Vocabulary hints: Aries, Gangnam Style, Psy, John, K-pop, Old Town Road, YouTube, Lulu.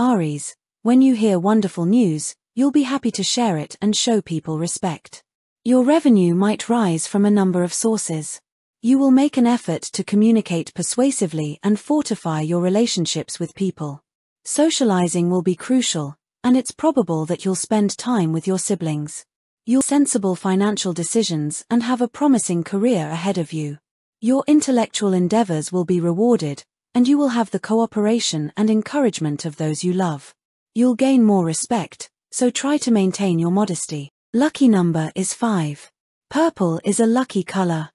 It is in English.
Aries, when you hear wonderful news, you'll be happy to share it and show people respect. Your revenue might rise from a number of sources. You will make an effort to communicate persuasively and fortify your relationships with people. Socializing will be crucial, and it's probable that you'll spend time with your siblings. You'll make sensible financial decisions and have a promising career ahead of you. Your intellectual endeavors will be rewarded, and you will have the cooperation and encouragement of those you love. You'll gain more respect, so try to maintain your modesty. Lucky number is 5. Purple is a lucky color.